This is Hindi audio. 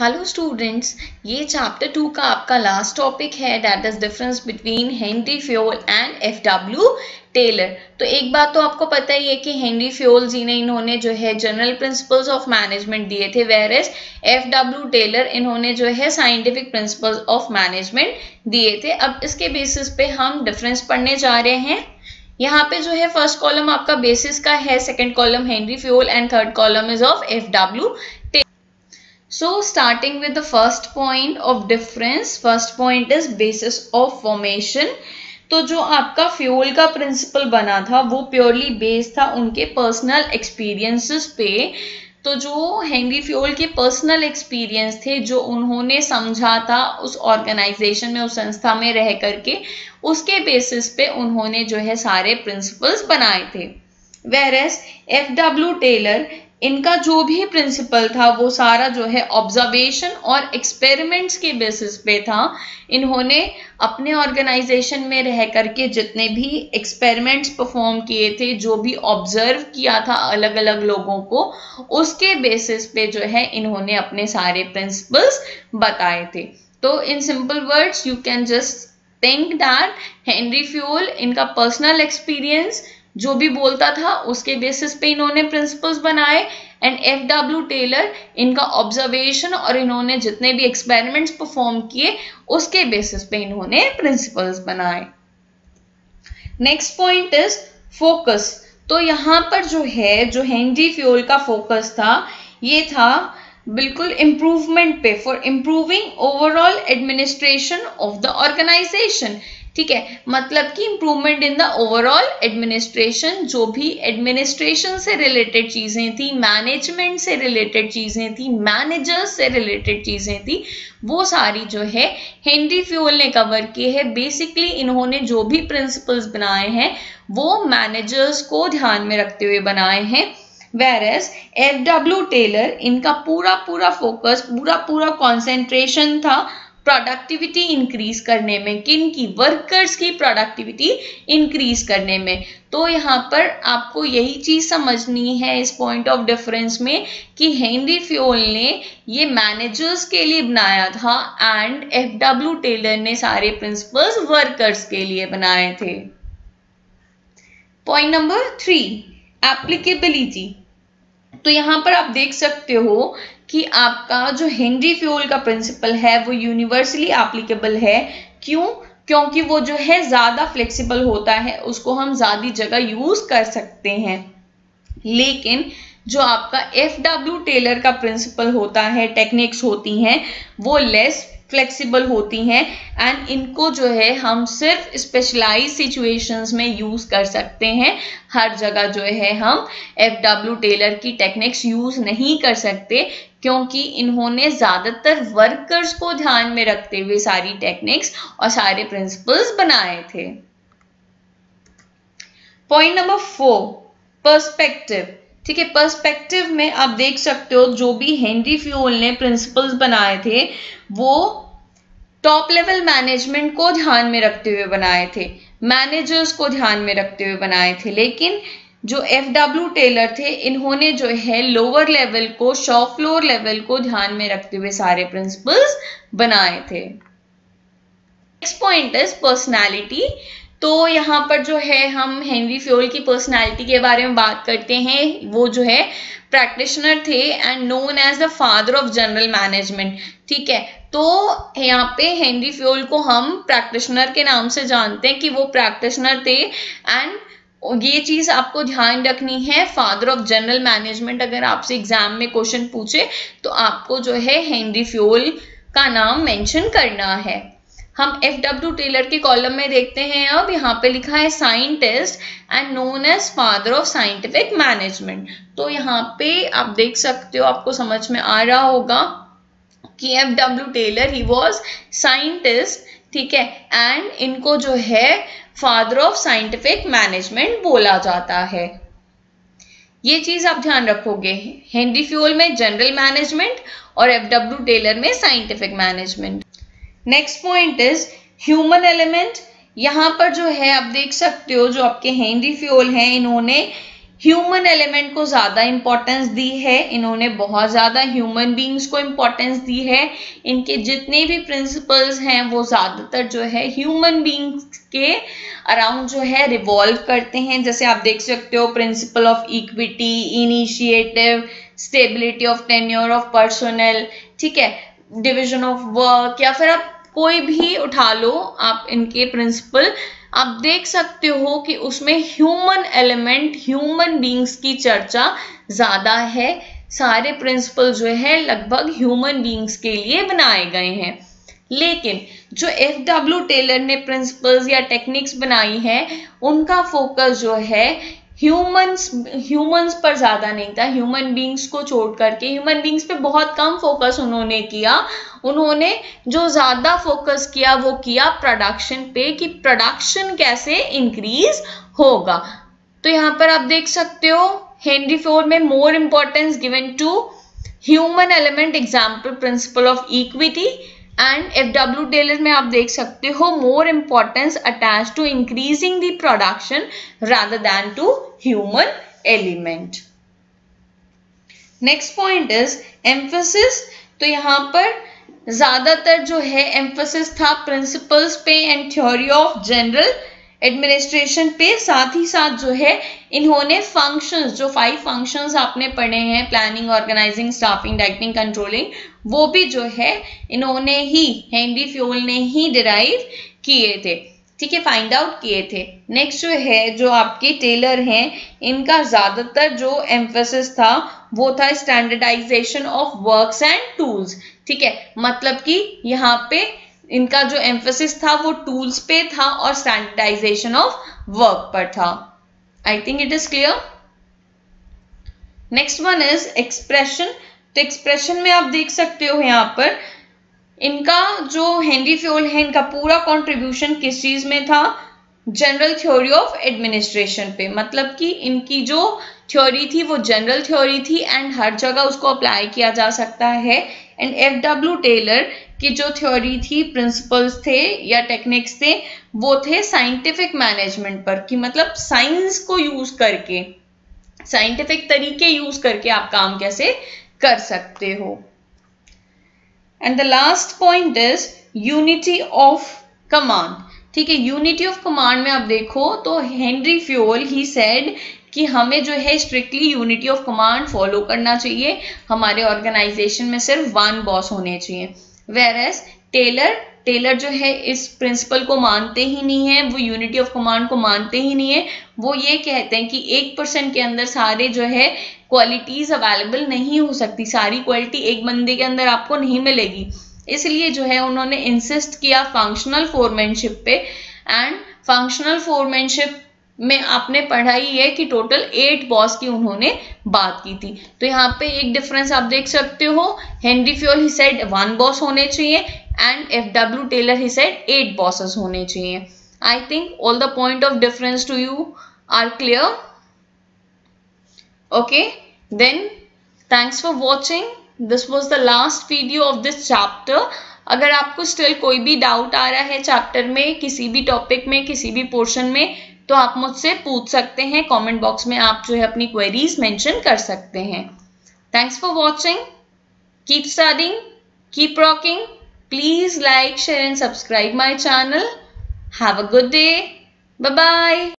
हेलो स्टूडेंट्स, ये चैप्टर 2 का आपका लास्ट टॉपिक है, that is difference between Henry Fayol and F.W. Taylor. तो एक बात तो आपको पता ही है कि हेनरी फ्योल जी ने इन्होंने जो है जनरल प्रिंसिपल्स ऑफ मैनेजमेंट दिए थे, वेयर एज F.W. टेलर इन्होंने जो है साइंटिफिक प्रिंसिपल्स ऑफ मैनेजमेंट दिए थे। अब इसके बेसिस पे हम डिफरेंस पढ़ने जा रहे हैं। यहाँ पे जो है फर्स्ट कॉलम आपका बेसिस का है, second column Henry Fayol and third column is of F.W. Taylor. So starting with the first point of difference, first point is basis of formation। तो जो आपका फ्योल का प्रिंसिपल बना था वो प्योरली बेस्ड था उनके पर्सनल एक्सपीरियंसेस पे। तो जो हेनरी फ्योल के पर्सनल एक्सपीरियंस थे, जो उन्होंने समझा था उस ऑर्गेनाइजेशन में, उस संस्था में रह करके, उसके बेसिस पे उन्होंने जो है सारे प्रिंसिपल्स बनाए थे। Whereas F.W. टेलर, इनका जो भी प्रिंसिपल था वो सारा जो है ऑब्जर्वेशन और एक्सपेरिमेंट्स के बेसिस पे था। इन्होंने अपने ऑर्गेनाइजेशन में रह करके जितने भी एक्सपेरिमेंट्स परफॉर्म किए थे, जो भी ऑब्जर्व किया था अलग अलग लोगों को, उसके बेसिस पे जो है इन्होंने अपने सारे प्रिंसिपल्स बताए थे। तो in simple words you can just think that Henry Fayol, इनका पर्सनल एक्सपीरियंस जो भी बोलता था उसके बेसिस पे इन्होंने प्रिंसिपल्स बनाए, एंड F.W. टेलर इनका ऑब्जर्वेशन और इन्होंने जितने भी एक्सपेरिमेंट्स परफॉर्म किए उसके बेसिस पे इन्होंने प्रिंसिपल्स बनाए। Next point is focus. तो यहाँ पर जो है जो हेनरी फ्योल का फोकस था ये था बिल्कुल इम्प्रूवमेंट पे, for improving overall administration of the organisation. ठीक है, मतलब कि improvement in the overall administration, जो भी एडमिनिस्ट्रेशन से रिलेटेड चीज़ें थी, मैनेजमेंट से रिलेटेड चीज़ें थी, मैनेजर्स से रिलेटेड चीज़ें थी, वो सारी जो है हेनरी फ्योल ने कवर की है। बेसिकली इन्होंने जो भी प्रिंसिपल्स बनाए हैं वो मैनेजर्स को ध्यान में रखते हुए बनाए हैं। Whereas F.W. टेलर, इनका पूरा फोकस, पूरा कॉन्सेंट्रेशन था प्रोडक्टिविटी इंक्रीज करने में, किन की, वर्कर्स की प्रोडक्टिविटी इंक्रीज करने में। तो यहाँ पर आपको यही चीज़ समझनी है इस पॉइंट ऑफ डिफरेंस में कि हेनरी फ्योल ने ये मैनेजर्स के लिए बनाया था एंड F.W. टेलर ने सारे प्रिंसिपल्स वर्कर्स के लिए बनाए थे। Point number 3, applicability. तो यहाँ पर आप देख सकते हो कि आपका जो हेनरी फ्योल का प्रिंसिपल है वो यूनिवर्सली एप्लीकेबल है। क्यों? क्योंकि वो जो है ज़्यादा फ्लेक्सिबल होता है, उसको हम ज़्यादा जगह यूज़ कर सकते हैं। लेकिन जो आपका F.W. टेलर का प्रिंसिपल होता है, टेक्निक्स होती हैं, वो लेस फ्लेक्सिबल होती हैं एंड इनको जो है हम सिर्फ स्पेशलाइज सिचुएशंस में यूज़ कर सकते हैं। हर जगह जो है हम F.W. टेलर की टेक्निक्स यूज़ नहीं कर सकते, क्योंकि इन्होंने ज़्यादातर वर्कर्स को ध्यान में रखते हुए सारी टेक्निक्स और सारे प्रिंसिपल्स बनाए थे। Point number 4, perspective. ठीक है, पर्सपेक्टिव में आप देख सकते हो जो भी हेनरी फ्योल ने प्रिंसिपल्स बनाए थे वो टॉप लेवल मैनेजमेंट को ध्यान में रखते हुए बनाए थे, मैनेजर्स को ध्यान में रखते हुए बनाए थे। लेकिन जो F.W. टेलर थे, इन्होंने जो है लोअर लेवल को, शॉप फ्लोर लेवल को ध्यान में रखते हुए सारे प्रिंसिपल्स बनाए थे। Next point is personality. तो यहाँ पर जो है हम हेनरी फ्योल की पर्सनालिटी के बारे में बात करते हैं। वो जो है प्रैक्टिशनर थे and known as the father of general management. ठीक है, तो यहाँ पे हेनरी फ्योल को हम प्रैक्टिशनर के नाम से जानते हैं कि वो प्रैक्टिशनर थे एंड ये चीज़ आपको ध्यान रखनी है, फादर ऑफ जनरल मैनेजमेंट। अगर आपसे एग्जाम में क्वेश्चन पूछे तो आपको जो है हेनरी फ्योल का नाम मेंशन करना है। हम F.W. टेलर के कॉलम में देखते हैं। अब यहाँ पे लिखा है scientist and known as father of scientific management. तो यहाँ पे आप देख सकते हो, आपको समझ में आ रहा होगा कि F.W. Taylor he was scientist. ठीक है, एंड इनको जो है फादर ऑफ साइंटिफिक मैनेजमेंट बोला जाता है। ये चीज़ आप ध्यान रखोगे, हेनरी फ्योल में जनरल मैनेजमेंट और F.W. टेलर में scientific management. Next point is human element. यहाँ पर जो है आप देख सकते हो जो आपके हेनरी फ्योल हैं, इन्होंने ह्यूमन एलिमेंट को ज़्यादा इम्पोर्टेंस दी है, इन्होंने बहुत ज़्यादा ह्यूमन बींग्स को इम्पोर्टेंस दी है। इनके जितने भी प्रिंसिपल्स हैं वो ज़्यादातर जो है ह्यूमन बींग्स के अराउंड जो है रिवॉल्व करते हैं। जैसे आप देख सकते हो principle of equity, initiative, stability of tenure of personnel, ठीक है, डिविजन ऑफ वर्क, या फिर आप कोई भी उठा लो, आप इनके प्रिंसिपल आप देख सकते हो कि उसमें ह्यूमन एलिमेंट, ह्यूमन बीइंग्स की चर्चा ज़्यादा है। सारे प्रिंसिपल जो है लगभग ह्यूमन बीइंग्स के लिए बनाए गए हैं। लेकिन जो F.W. टेलर ने प्रिंसिपल्स या टेक्निक्स बनाई है उनका फोकस जो है ह्यूमंस पर ज़्यादा नहीं था। ह्यूमन बींग्स को छोड़ करके ह्यूमन बींग्स पे बहुत कम फोकस उन्होंने किया। उन्होंने जो ज़्यादा फोकस किया वो किया प्रोडक्शन पे, कि प्रोडक्शन कैसे इंक्रीज होगा। तो यहाँ पर आप देख सकते हो हेनरी फोर्ड में more importance given to human element, example principle of equity, and F.W. Taylor में आप देख सकते हो more importance attach to increasing the production rather than to human element. Next point is emphasis. तो यहाँ पर ज्यादातर जो है एम्फेसिस था प्रिंसिपल्स पे and theory of general administration पे। साथ ही साथ जो है इन्होंने फंक्शंस, जो 5 फंक्शंस आपने पढ़े हैं, planning, organising, staffing, directing, controlling, वो भी जो है इन्होंने ही, हेनरी फ्योल ने ही डिराइव किए थे, ठीक है, फाइंड आउट किए थे। नेक्स्ट जो है जो आपके टेलर हैं, इनका ज़्यादातर जो एम्फेसिस था वो था standardisation of works and tools, ठीक है, मतलब कि यहाँ पे इनका जो एम्फेसिस था वो टूल्स पे था और स्टैंडर्डाइजेशन ऑफ वर्क पर था। I think it is clear. Next one is expression. तो एक्सप्रेशन में आप देख सकते हो यहाँ पर इनका जो हेनरी फ्योल है, इनका पूरा कंट्रीब्यूशन किस चीज़ में था? जनरल थ्योरी ऑफ एडमिनिस्ट्रेशन पे, मतलब कि इनकी जो थ्योरी थी वो जनरल थ्योरी थी एंड हर जगह उसको अप्लाई किया जा सकता है। And F.W. टेलर की जो थ्योरी थी, प्रिंसिपल्स थे या टेक्निक्स थे, वो थे साइंटिफिक मैनेजमेंट पर, कि मतलब साइंस को यूज करके, साइंटिफिक तरीके यूज करके आप काम कैसे कर सकते हो। And the last point is unity of command, ठीक है। यूनिटी ऑफ कमांड में आप देखो तो हेनरी फ्योल ही सेड कि हमें जो है strictly unity of command follow करना चाहिए, हमारे ऑर्गेनाइजेशन में सिर्फ 1 बॉस होने चाहिए। वेयर एज टेलर जो है इस प्रिंसिपल को मानते ही नहीं है, वो यूनिटी ऑफ कमांड को मानते ही नहीं है। वो ये कहते हैं कि 1% के अंदर सारे जो है क्वालिटीज अवेलेबल नहीं हो सकती, सारी क्वालिटी एक बंदे के अंदर आपको नहीं मिलेगी। इसलिए जो है उन्होंने इंसिस्ट किया फंक्शनल फोरमैनशिप पे, एंड फंक्शनल फोरमैनशिप में आपने पढ़ा ही है कि टोटल 8 बॉस की उन्होंने बात की थी। तो यहाँ पे एक डिफरेंस आप देख सकते हो, Henry Fayol he said 1 boss होने चाहिए and F.W. Taylor he said 8 bosses होने चाहिए। I think all the point of difference to you are clear. Okay, then thanks for watching. This was the last video of this chapter. अगर आपको स्टिल कोई भी डाउट आ रहा है चैप्टर में, किसी भी टॉपिक में, किसी भी पोर्शन में, तो आप मुझसे पूछ सकते हैं। कमेंट बॉक्स में आप जो है अपनी क्वेरीज मेंशन कर सकते हैं। Thanks for watching, keep studying, keep rocking. Please like, share and subscribe my channel. Have a good day, bye bye.